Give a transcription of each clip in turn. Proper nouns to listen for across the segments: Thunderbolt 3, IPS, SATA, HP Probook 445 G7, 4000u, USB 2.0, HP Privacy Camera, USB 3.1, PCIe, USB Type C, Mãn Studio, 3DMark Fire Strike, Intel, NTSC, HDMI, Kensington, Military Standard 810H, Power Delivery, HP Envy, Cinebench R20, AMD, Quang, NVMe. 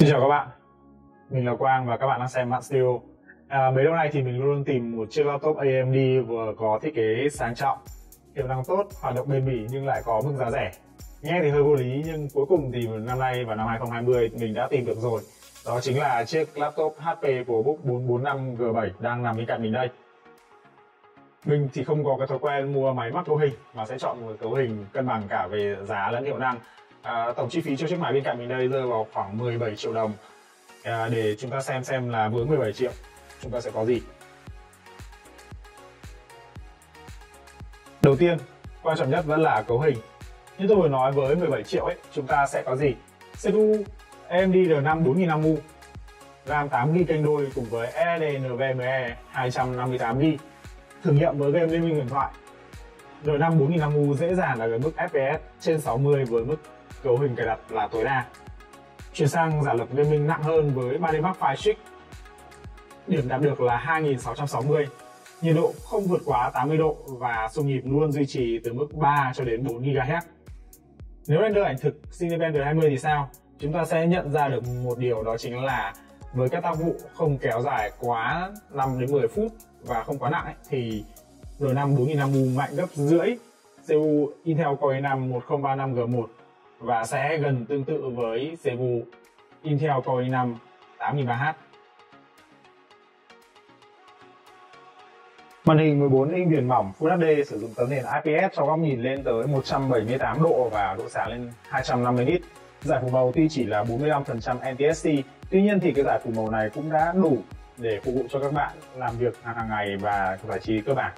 Xin chào các bạn, mình là Quang và các bạn đang xem Mãn Studio. Mấy năm nay thì mình luôn tìm một chiếc laptop AMD vừa có thiết kế sang trọng, hiệu năng tốt, hoạt động bền bỉ nhưng lại có mức giá rẻ. Nghe thì hơi vô lý nhưng cuối cùng thì năm nay vào năm 2020 mình đã tìm được rồi. Đó chính là chiếc laptop HP Probook 445 G7 đang nằm bên cạnh mình đây. Mình thì không có cái thói quen mua máy mắc cấu hình mà sẽ chọn một cấu hình cân bằng cả về giá lẫn hiệu năng. Tổng chi phí cho chiếc máy bên cạnh mình đây rơi vào khoảng 17 triệu đồng. Để chúng ta xem là với 17 triệu chúng ta sẽ có gì. Đầu tiên, quan trọng nhất vẫn là cấu hình. Như tôi vừa nói, với 17 triệu ấy, chúng ta sẽ có gì? CPU AMD R5 4000U, RAM 8GB kênh đôi cùng với SSD NVMe 258GB. Thử nghiệm với game Liên Minh Huyền Thoại, R5 4000U dễ dàng là ở mức FPS trên 60 với mức cấu hình cài đặt là tối đa. Chuyển sang giả lập Liên Minh nặng hơn với 3DMark Fire Strike, điểm đạt được là 2660, nhiệt độ không vượt quá 80 độ và xung nhịp luôn duy trì từ mức 3 cho đến 4 GHz. Nếu render ảnh thực Cinebench R20 thì sao? Chúng ta sẽ nhận ra được một điều, đó chính là với các tác vụ không kéo dài quá 5 đến 10 phút và không quá nặng ấy, thì R5 4000U mạnh gấp rưỡi CPU Intel Core i5 1035G1 và sẽ gần tương tự với CPU Intel Core i5 8300H. Màn hình 14 inch viền mỏng Full HD sử dụng tấm nền IPS cho góc nhìn lên tới 178 độ và độ sáng lên 250 nits. Giải phủ màu tuy chỉ là 45% NTSC, tuy nhiên thì cái giải phủ màu này cũng đã đủ để phục vụ cho các bạn làm việc hàng ngày và giải trí cơ bản.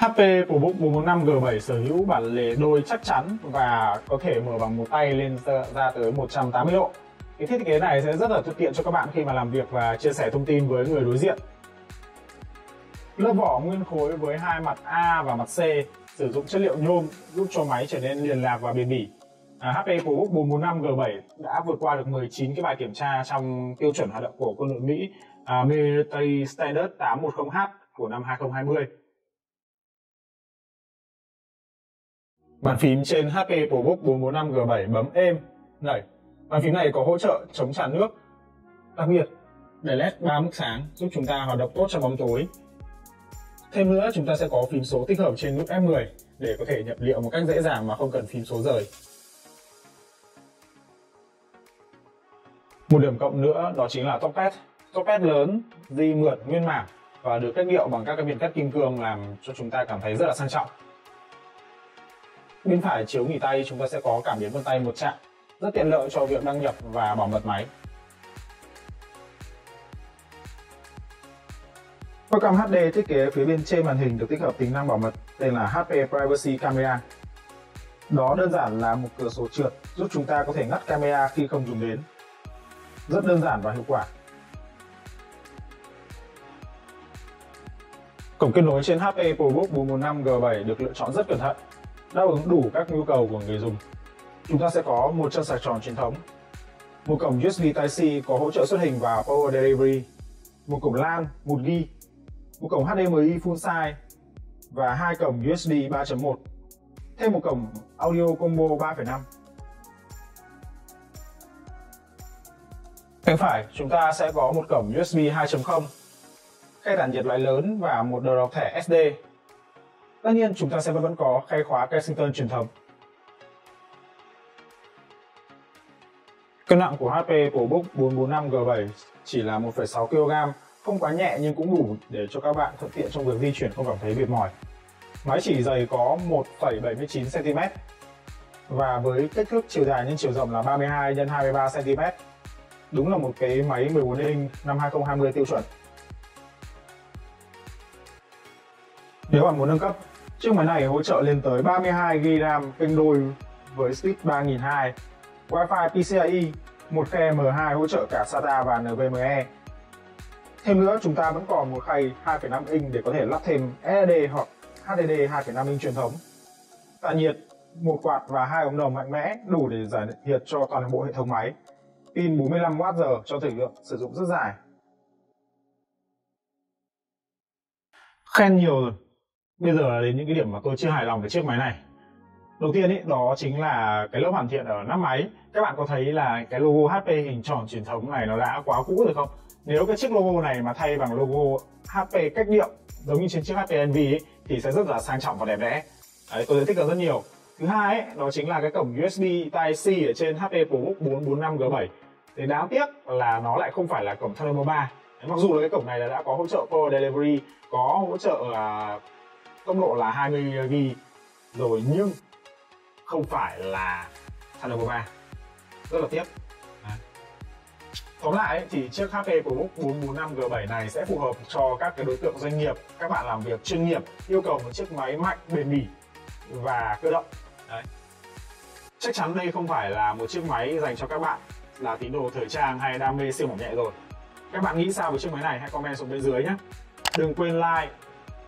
HP Probook 445 G7 sở hữu bản lề đôi chắc chắn và có thể mở bằng một tay lên ra tới 180 độ. Cái thiết kế này sẽ rất là thuận tiện cho các bạn khi mà làm việc và chia sẻ thông tin với người đối diện. Lớp vỏ nguyên khối với hai mặt A và mặt C sử dụng chất liệu nhôm giúp cho máy trở nên liền lạc và bền bỉ. HP Probook 445 G7 đã vượt qua được 19 cái bài kiểm tra trong tiêu chuẩn hoạt động của quân đội Mỹ Military Standard 810H của năm 2020. Bàn phím trên HP Probook 445 G7 bấm êm, nảy. Bàn phím này có hỗ trợ chống tràn nước. Đặc biệt, để LED 3 mức sáng giúp chúng ta hoạt động tốt trong bóng tối. Thêm nữa, chúng ta sẽ có phím số tích hợp trên nút F10 để có thể nhập liệu một cách dễ dàng mà không cần phím số rời. Một điểm cộng nữa đó chính là toppad. Toppad lớn, di mượt nguyên mảng và được cách điệu bằng các cái viền cắt kim cương làm cho chúng ta cảm thấy rất là sang trọng. Bên phải chiếu nghỉ tay chúng ta sẽ có cảm biến vân tay một chạm, rất tiện lợi cho việc đăng nhập và bảo mật máy. Quang HD thiết kế phía bên trên màn hình được tích hợp tính năng bảo mật tên là HP Privacy Camera. Đó đơn giản là một cửa sổ trượt giúp chúng ta có thể ngắt camera khi không dùng đến. Rất đơn giản và hiệu quả. Cổng kết nối trên HP Probook 445 G7 được lựa chọn rất cẩn thận, đáp ứng đủ các nhu cầu của người dùng. Chúng ta sẽ có một chân sạc tròn truyền thống, một cổng USB Type C có hỗ trợ xuất hình và Power Delivery, một cổng LAN 1GB, một cổng HDMI Full Size và hai cổng USB 3.1, thêm một cổng Audio Combo 3.5. Bên phải chúng ta sẽ có một cổng USB 2.0, khe tản nhiệt loại lớn và một đầu đọc thẻ SD. Tất nhiên chúng ta sẽ vẫn có khe khóa Kensington truyền thống. Cân nặng của HP Probook 445 G7 chỉ là 1,6 kg, không quá nhẹ nhưng cũng đủ để cho các bạn thuận tiện trong việc di chuyển không cảm thấy mệt mỏi. Máy chỉ dày có 1,79 cm và với kích thước chiều dài nhân chiều rộng là 32 x 23 cm. Đúng là một cái máy 14 inch năm 2020 tiêu chuẩn. Nếu bạn muốn nâng cấp, chiếc máy này hỗ trợ lên tới 32GB RAM kênh đôi với speed 3200, Wi-Fi PCIe, một khe M2 hỗ trợ cả SATA và NVMe. Thêm nữa, chúng ta vẫn còn một khay 2,5 inch để có thể lắp thêm SSD hoặc HDD 2,5 inch truyền thống. Tản nhiệt, một quạt và hai ống đồng mạnh mẽ đủ để giải nhiệt cho toàn bộ hệ thống máy. Pin 45Wh cho thời lượng sử dụng rất dài. Khen nhiều rồi. Bây giờ là đến những cái điểm mà tôi chưa hài lòng với chiếc máy này. Đầu tiên ấy, đó chính là cái lớp hoàn thiện ở nắp máy. Các bạn có thấy là cái logo HP hình tròn truyền thống này nó đã quá cũ rồi không? Nếu cái chiếc logo này mà thay bằng logo HP cách điệu giống như trên chiếc HP Envy ấy, thì sẽ rất là sang trọng và đẹp đẽ. Đấy, tôi thích nó rất nhiều. Thứ hai ấy, đó chính là cái cổng USB Type C ở trên HP Probook 445G7. Thì đáng tiếc là nó lại không phải là cổng Thunderbolt 3. Đấy, mặc dù là cái cổng này đã có hỗ trợ Power Delivery, có hỗ trợ tốc độ là 20GB rồi, nhưng không phải là Thunderbolt 3. Rất là tiếc. Tóm lại thì chiếc HP Probook 445G7 này sẽ phù hợp cho các cái đối tượng doanh nghiệp, các bạn làm việc chuyên nghiệp, yêu cầu một chiếc máy mạnh, bền bỉ và cơ động. Đấy. Chắc chắn đây không phải là một chiếc máy dành cho các bạn là tín đồ thời trang hay đam mê siêu mỏng nhẹ rồi. Các bạn nghĩ sao về chiếc máy này? Hãy comment xuống bên dưới nhé. Đừng quên like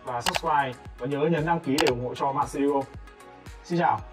và subscribe và nhớ nhấn đăng ký để ủng hộ cho Mãn Studio. Xin chào.